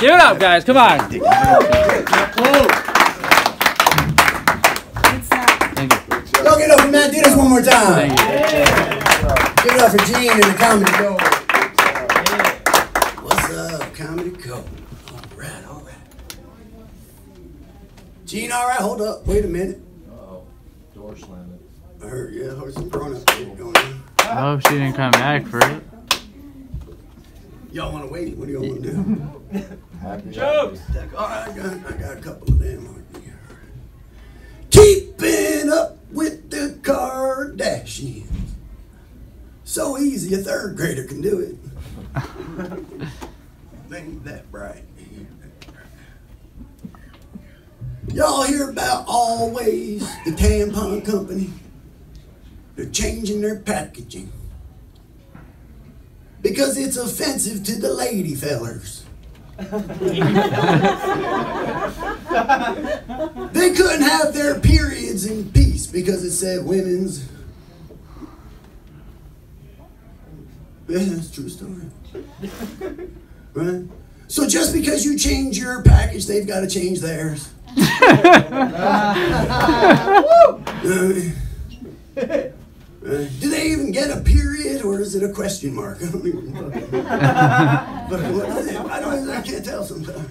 Give it up, guys. Come on. Woo! Thank you. Y'all get up for Matt. Do this one more time. Thank you. Yeah. Give it up for Gene and the Comedy Cove. Yeah. What's up, Comedy Cove? All right, all right. Gene, all right. Hold up. Wait a minute. Uh-oh. Door slamming. I heard, yeah. I heard some grown-up shit going on. I hope she didn't come back for it. Y'all want to wait? What do y'all want to do? Happy jokes. All right, I got a couple of them on here. Keeping up with the Kardashians. So easy, a third grader can do it. Ain't that bright. Y'all hear about Always, the tampon company? They're changing their packaging because it's offensive to the lady fellers. They couldn't have their periods in peace because it said women's. Yeah, that's a true story. Right? So just because you change your package, they've got to change theirs. Do they even get a period, or is it a question mark? I don't even know. I can't tell sometimes.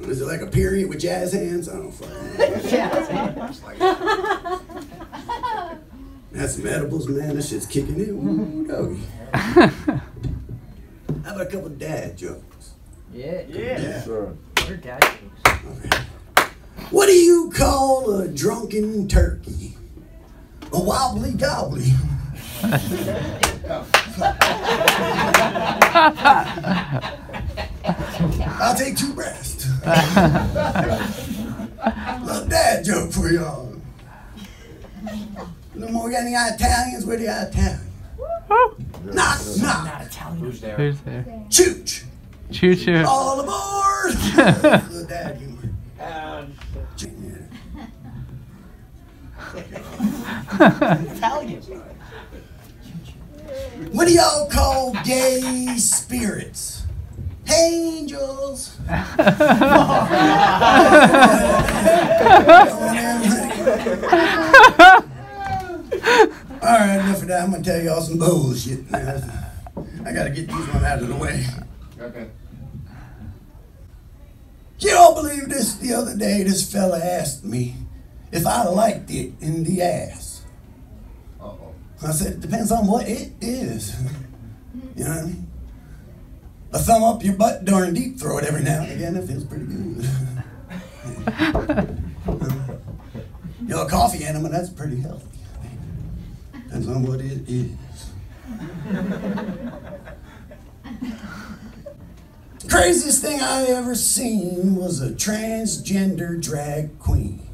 Is it like a period with jazz hands? I don't fucking know. Jazz hands. That's some edibles, man. That shit's kicking in. Ooh, doggy. How about a couple dad jokes? Yeah. Yeah. Sure. Your dad jokes. Okay. What do you call a drunken turkey? A wobbly gobbly. I'll take two breasts. Little dad joke for y'all. No more got any Italians? Where the Italians? Knock, knock. Not Italian. Who's there? Who's there? Chooch. Choo choo. All aboard. Little dad humor. Italian. What do y'all call gay spirits? Angels. Alright, enough of that. I'm gonna tell y'all some bullshit now. I gotta get this one out of the way. Okay. You don't believe this? The other day, this fella asked me if I liked it in the ass. Uh-oh. I said, it depends on what it is. You know what I mean? A thumb up your butt during deep throat every now and again, it feels pretty good. You're a coffee animal, that's pretty healthy. Depends on what it is. Craziest thing I ever seen was a transgender drag queen.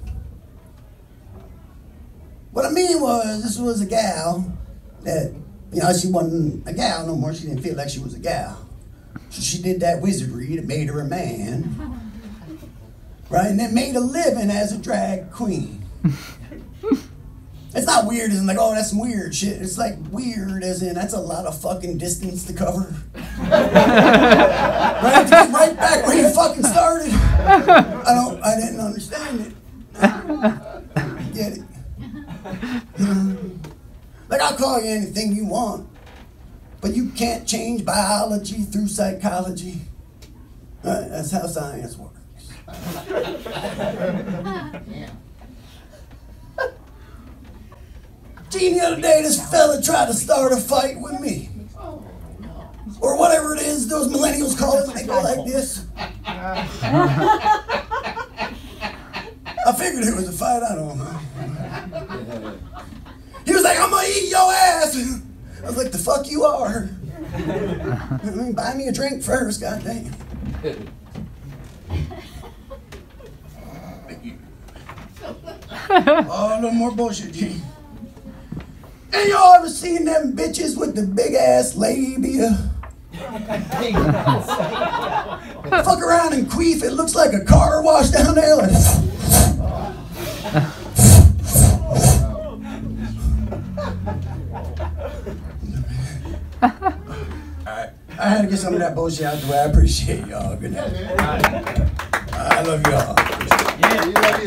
What I mean was, this was a gal that, you know, she wasn't a gal no more. She didn't feel like she was a gal. So she did that wizardry that made her a man, right? And then made a living as a drag queen. It's not weird as in like, oh, that's some weird shit. It's like weird as in that's a lot of fucking distance to cover. Right? To get right back where you fucking started. I didn't understand it. I didn't get it. Like, I'll call you anything you want, but you can't change biology through psychology. That's how science works. Yeah. Gene, the other day, this fella tried to start a fight with me. Or whatever it is those millennials call it when they go like this. I figured it was a fight, I don't know. He was like, I'm gonna eat your ass. I was like, the fuck you are. I mean, buy me a drink first, goddamn. Oh, no more bullshit, Gene. And y'all ever seen them bitches with the big ass labia? Fuck around and queef, it looks like a car wash down there. Like, all right. I had to get some of that bullshit out the way. I appreciate y'all. Good night. I love y'all. Yeah, you love you.